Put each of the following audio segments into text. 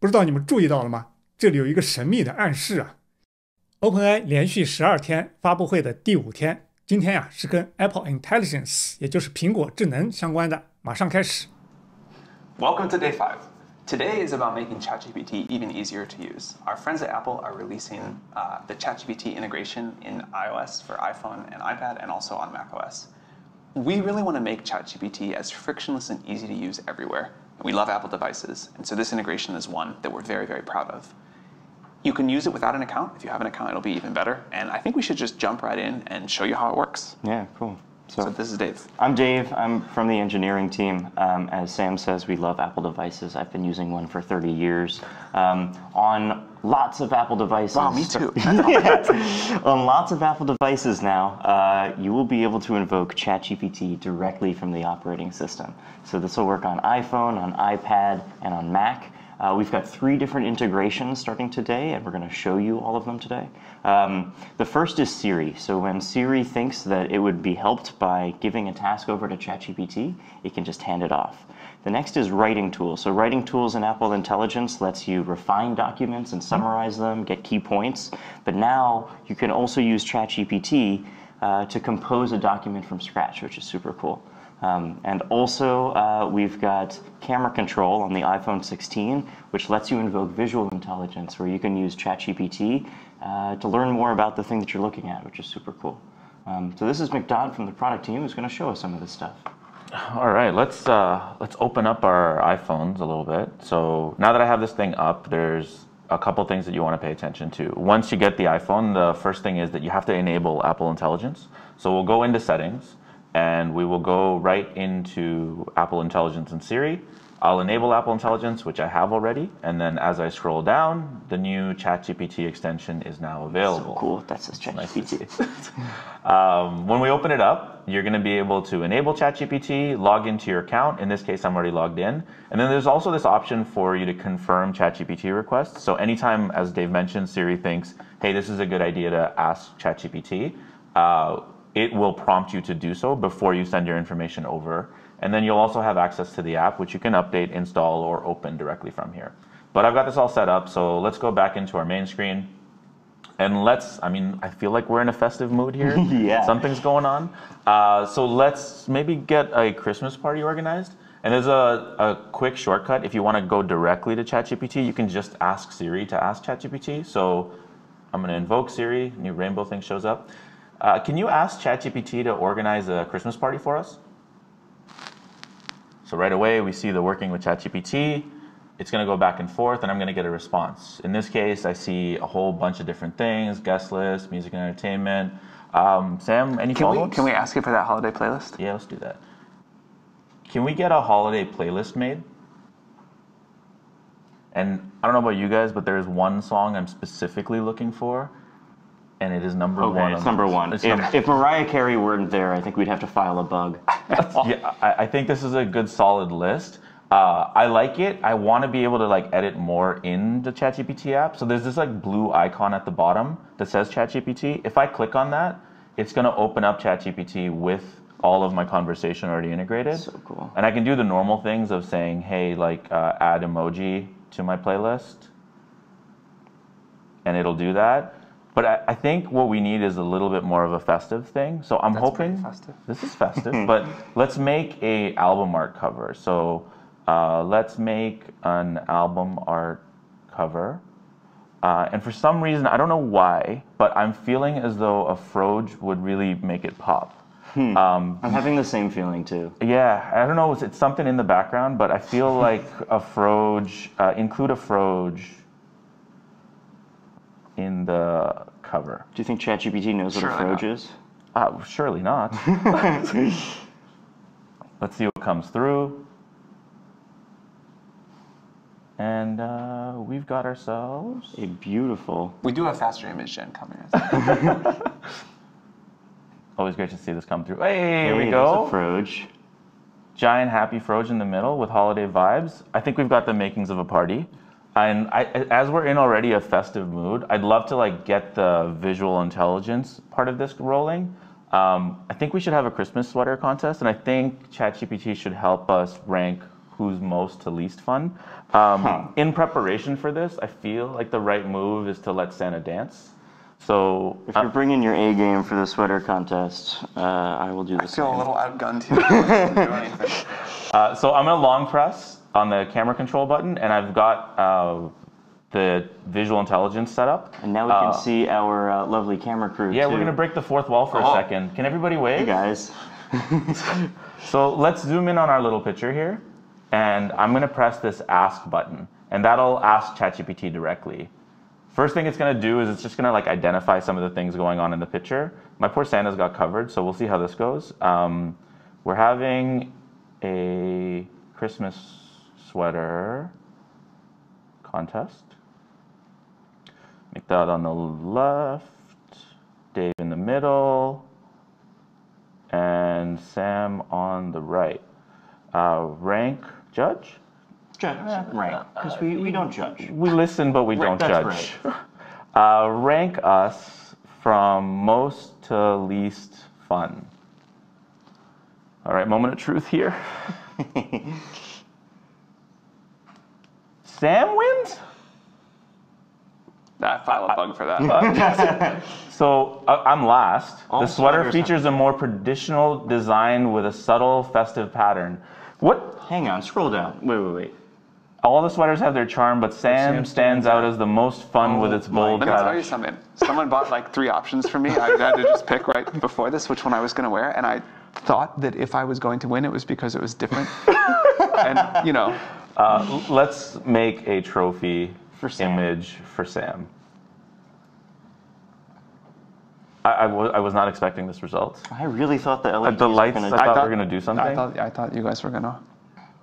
不知道你们注意到了吗？这里有一个神秘的暗示啊。OpenAI 连续12天发布会的第5天，今天呀、是跟 Apple Intelligence， 也就是苹果智能相关的，马上开始。Welcome to day 5. Today is about making ChatGPT even easier to use. Our friends at Apple are releasing the ChatGPT integration in iOS for iPhone and iPad, and also on macOS. We really want to make ChatGPT as frictionless and easy to use everywhere. We love Apple devices, and so this integration is one that we're very, very proud of. You can use it without an account. If you have an account, it'll be even better. And I think we should just jump right in and show you how it works. Yeah, cool. So this is Dave. I'm Dave. I'm from the engineering team. As Sam says, we love Apple devices. I've been using one for 30 years on lots of Apple devices. Wow, me too. On lots of Apple devices now, you will be able to invoke ChatGPT directly from the operating system. So this will work on iPhone, on iPad, and on Mac. We've got 3 different integrations starting today, and we're going to show you all of them today. The first is Siri. So when Siri thinks that it would be helped by giving a task over to ChatGPT, it can just hand it off. The next is writing tools. So writing tools in Apple Intelligence lets you refine documents and summarize them, get key points. But now you can also use ChatGPT to compose a document from scratch, which is super cool. And also, we've got camera control on the iPhone 16, which lets you invoke visual intelligence, where you can use ChatGPT to learn more about the thing that you're looking at, which is super cool. So this is McDonald from the product team, who's going to show us some of this stuff. All right, let's open up our iPhones a little bit. So now that I have this thing up, there's a couple things that you want to pay attention to. Once you get the iPhone, the first thing is that you have to enable Apple Intelligence. So we'll go into settings, and we will go right into Apple Intelligence and Siri. I'll enable Apple Intelligence, which I have already, and then as I scroll down, the new ChatGPT extension is now available. So cool, that's just ChatGPT. When we open it up, you're going to be able to enable ChatGPT, log into your account. In this case, I'm already logged in. And then there's also this option for you to confirm ChatGPT requests. So anytime, as Dave mentioned, Siri thinks, hey, this is a good idea to ask ChatGPT, it will prompt you to do so before you send your information over. And then you'll also have access to the app, which you can update, install, or open directly from here. But I've got this all set up, so let's go back into our main screen. And let's, I mean, I feel like we're in a festive mood here. Yeah. Something's going on. So let's maybe get a Christmas party organized. And there's a quick shortcut. If you want to go directly to ChatGPT, you can just ask Siri to ask ChatGPT. So I'm going to invoke Siri. New rainbow thing shows up. Can you ask ChatGPT to organize a Christmas party for us? So right away, we see the working with ChatGPT. It's going to go back and forth, and I'm going to get a response. In this case, I see a whole bunch of different things, guest list, music and entertainment. Sam, any follow-ups? Can we ask you for that holiday playlist? Yeah, let's do that. Can we get a holiday playlist made? And I don't know about you guys, but there's one song I'm specifically looking for. And it is number 1. It's number 1. If Mariah Carey weren't there, I think we'd have to file a bug. Yeah, I think this is a good solid list. I like it. I want to be able to edit more in the ChatGPT app. So there's this blue icon at the bottom that says ChatGPT. If I click on that, it's going to open up ChatGPT with all of my conversation already integrated. So cool. And I can do the normal things of saying, hey, add emoji to my playlist, and it'll do that. But I think what we need is a little bit more of a festive thing. So I'm hoping this is festive. But let's make an album art cover. So let's make an album art cover. And for some reason, I don't know why, but I'm feeling as though a Froge would really make it pop. I'm having the same feeling too. Yeah, I don't know. It's something in the background, but I feel like a Froge, include a Froge in the cover. Do you think ChatGPT knows what a Froge is? Surely not. Let's see what comes through. And we've got ourselves a beautiful... We do have faster image gen coming. Always great to see this come through. Hey, here we go. A Froge. Giant happy Froge in the middle with holiday vibes. I think we've got the makings of a party. And as we're in already a festive mood, I'd love to get the visual intelligence part of this rolling. I think we should have a Christmas sweater contest, and I think ChatGPT should help us rank who's most to least fun. In preparation for this, I feel like the right move is to let Santa dance. So if you're bringing your A game for the sweater contest, I will do the same. I feel a little outgunned here. So I'm going to long press on the camera control button, and I've got the visual intelligence set up. And now we can see our lovely camera crew. Yeah, too. We're going to break the fourth wall for a second. Can everybody wave? Hey, guys. So let's zoom in on our little picture here. And I'm going to press this ask button. And that'll ask ChatGPT directly. First thing it's going to do is it's just going to like identify some of the things going on in the picture. My poor Santa's got covered, so we'll see how this goes. We're having a Christmas sweater contest. McDowd on the left, Dave in the middle, and Sam on the right. Rank judge? Judge, right? Because we don't judge. We listen, but we don't judge. Right. Rank us from most to least fun. All right, moment of truth here. Sam wins? I file a bug for that. So I'm last. The sweater features a more traditional design with a subtle, festive pattern. What? Hang on, scroll down. Wait. All the sweaters have their charm, but Sam stands out as the most fun with its bold. Let me tell you something. Someone bought like 3 options for me. I had to just pick right before this which one I was going to wear, and I thought that if I was going to win, it was because it was different. And you know, let's make a trophy for Sam. Image for Sam. I was not expecting this result. I really thought the LEDs were going to do something. I thought you guys were going to.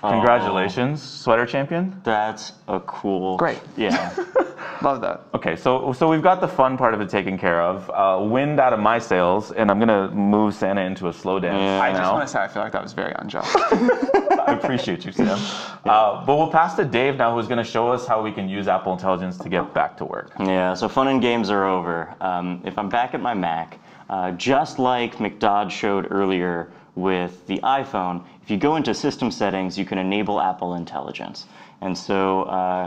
Congratulations, sweater champion. That's a cool. Great. Yeah. Love that. Okay, so we've got the fun part of it taken care of. Wind out of my sails, and I'm going to move Santa into a slow dance. Yeah. I just want to say I feel like that was very unjust. I appreciate you, Sam. Yeah. But we'll pass to Dave now, who's going to show us how we can use Apple Intelligence to get back to work. Yeah, so fun and games are over. If I'm back at my Mac, just like McDowd showed earlier, with the iPhone, if you go into system settings, you can enable Apple Intelligence. And so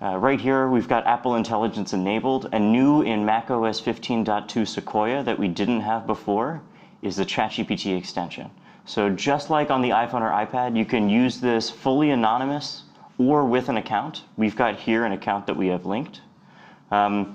right here, we've got Apple Intelligence enabled. And new in macOS 15.2 Sequoia that we didn't have before is the ChatGPT extension. So just like on the iPhone or iPad, you can use this fully anonymous or with an account. We've got here an account that we have linked. And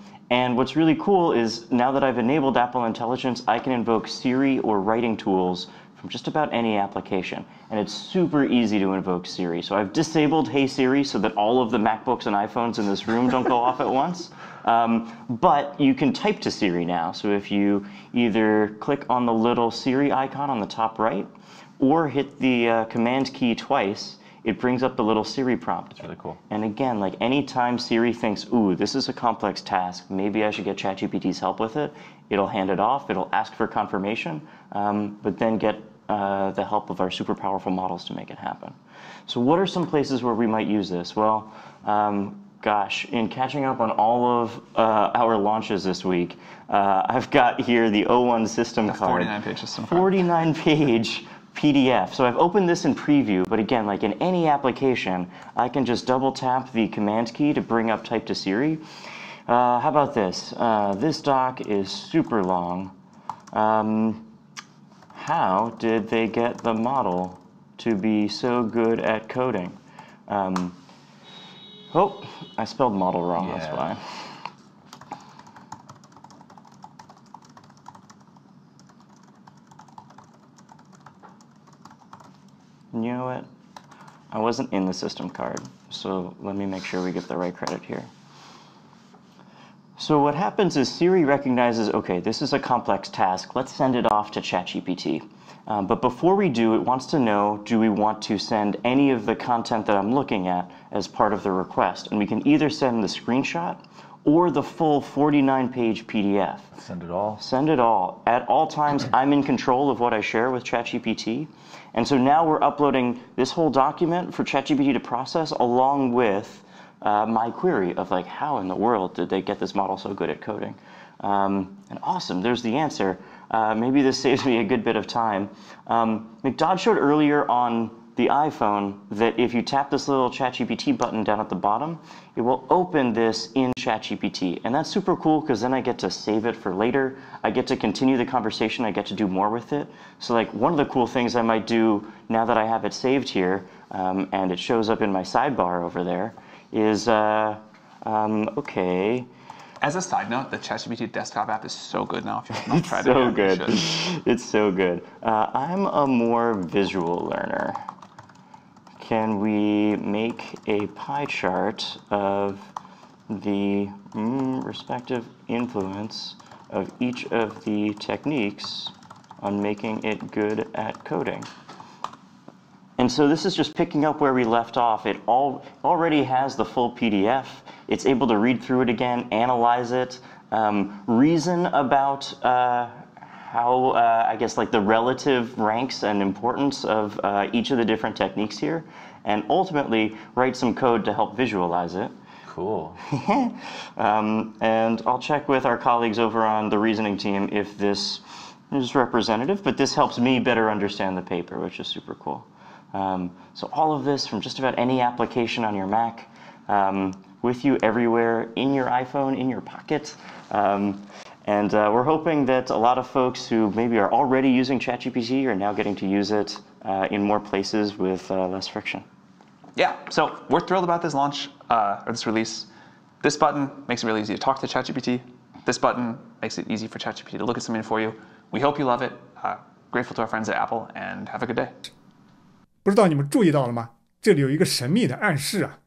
what's really cool is now that I've enabled Apple Intelligence, I can invoke Siri or writing tools from just about any application. And it's super easy to invoke Siri. So I've disabled Hey Siri so that all of the MacBooks and iPhones in this room don't go off at once. But you can type to Siri now. So if you either click on the little Siri icon on the top right or hit the command key twice, it brings up the little Siri prompt. It's really cool. And again, like any time Siri thinks, ooh, this is a complex task, maybe I should get ChatGPT's help with it, it'll hand it off, it'll ask for confirmation, but then get the help of our super powerful models to make it happen. So what are some places where we might use this? Well, gosh, in catching up on all of our launches this week, I've got here the O1 system card. 49-page system card. 49-page. PDF. So I've opened this in preview, but again, like in any application, I can just double tap the command key to bring up type to Siri. How about this? This doc is super long. How did they get the model to be so good at coding? Oh, I spelled model wrong, yeah. That's why. You know what? I wasn't in the system card, so let me make sure we get the right credit here. So what happens is Siri recognizes, okay, this is a complex task. Let's send it off to ChatGPT. But before we do, it wants to know, do we want to send any of the content that I'm looking at as part of the request? And we can either send the screenshot or the full 49-page PDF. Send it all. Send it all. At all times, I'm in control of what I share with ChatGPT. And so now we're uploading this whole document for ChatGPT to process along with my query of like, how in the world did they get this model so good at coding? And awesome, there's the answer. Maybe this saves me a good bit of time. McDowd showed earlier on the iPhone that if you tap this little ChatGPT button down at the bottom, it will open this in ChatGPT. And that's super cool because then I get to save it for later. I get to continue the conversation. I get to do more with it. So like one of the cool things I might do now that I have it saved here, and it shows up in my sidebar over there, is, okay. As a side note, the ChatGPT desktop app is so good now. If you have not tried it, so good. It's so good. I'm a more visual learner. Can we make a pie chart of the respective influence of each of the techniques on making it good at coding? And so this is just picking up where we left off. It already has the full PDF. It's able to read through it again, analyze it, reason about how, I guess, like the relative ranks and importance of each of the different techniques here, and ultimately write some code to help visualize it. Cool. And I'll check with our colleagues over on the reasoning team if this is representative, but this helps me better understand the paper, which is super cool. So all of this from just about any application on your Mac, with you everywhere, in your iPhone, in your pocket. And we're hoping that a lot of folks who maybe are already using ChatGPT are now getting to use it in more places with less friction. Yeah, so we're thrilled about this launch, or this release. This button makes it really easy to talk to ChatGPT. This button makes it easy for ChatGPT to look at something for you. We hope you love it. Grateful to our friends at Apple, and have a good day. 不知道你们注意到了吗？这里有一个神秘的暗示啊，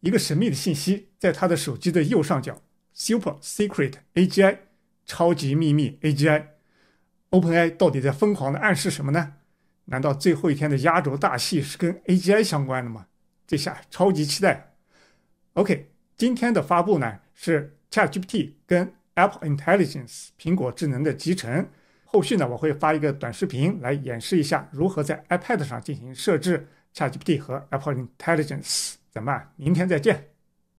一个神秘的信息在他的手机的右上角 ，Super Secret AGI， 超级秘密 AGI。OpenAI 到底在疯狂的暗示什么呢？难道最后一天的压轴大戏是跟 AGI 相关的吗？这下超级期待。OK， 今天的发布呢是 ChatGPT 跟 Apple Intelligence 苹果智能的集成。 后续呢，我会发一个短视频来演示一下如何在 iPad 上进行设置 ChatGPT 和 Apple Intelligence。咱们明天再见。